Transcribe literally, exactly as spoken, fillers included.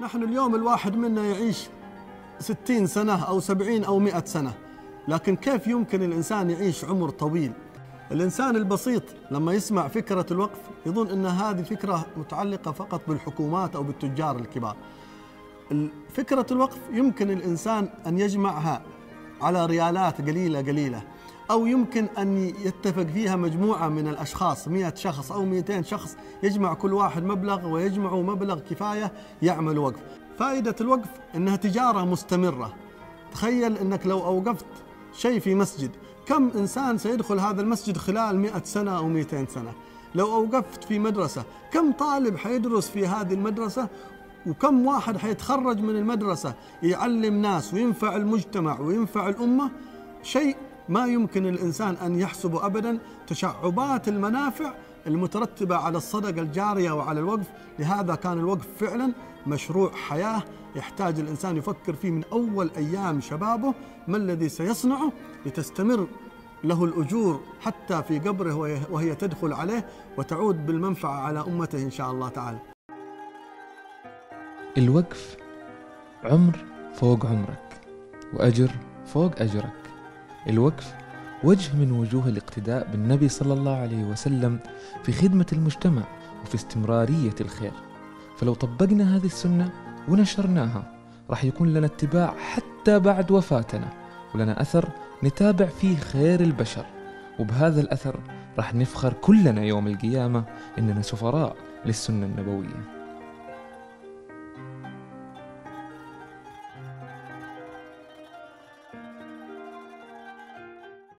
نحن اليوم الواحد منا يعيش ستين سنة أو سبعين أو مئة سنة، لكن كيف يمكن الإنسان يعيش عمر طويل؟ الإنسان البسيط لما يسمع فكرة الوقف يظن أن هذه فكرة متعلقة فقط بالحكومات أو بالتجار الكبار. فكرة الوقف يمكن الإنسان أن يجمعها على ريالات قليلة قليلة، أو يمكن أن يتفق فيها مجموعة من الأشخاص، مئة شخص أو مئتين شخص، يجمع كل واحد مبلغ ويجمعوا مبلغ كفاية يعمل وقف. فائدة الوقف أنها تجارة مستمرة. تخيل أنك لو أوقفت شيء في مسجد، كم إنسان سيدخل هذا المسجد خلال مئة سنة أو مئتين سنة؟ لو أوقفت في مدرسة، كم طالب حيدرس في هذه المدرسة؟ وكم واحد حيتخرج من المدرسة يعلم ناس وينفع المجتمع وينفع الأمة؟ شيء ما يمكن الإنسان أن يحسبه أبدا، تشعبات المنافع المترتبة على الصدقة الجارية وعلى الوقف. لهذا كان الوقف فعلا مشروع حياة يحتاج الإنسان يفكر فيه من أول أيام شبابه، ما الذي سيصنعه لتستمر له الأجور حتى في قبره وهي تدخل عليه وتعود بالمنفعة على أمته إن شاء الله تعالى. الوقف عمر فوق عمرك وأجر فوق أجرك. الوقف وجه من وجوه الاقتداء بالنبي صلى الله عليه وسلم في خدمة المجتمع وفي استمرارية الخير. فلو طبقنا هذه السنة ونشرناها راح يكون لنا اتباع حتى بعد وفاتنا، ولنا أثر نتابع فيه خير البشر، وبهذا الأثر راح نفخر كلنا يوم القيامة إننا سفراء للسنة النبوية.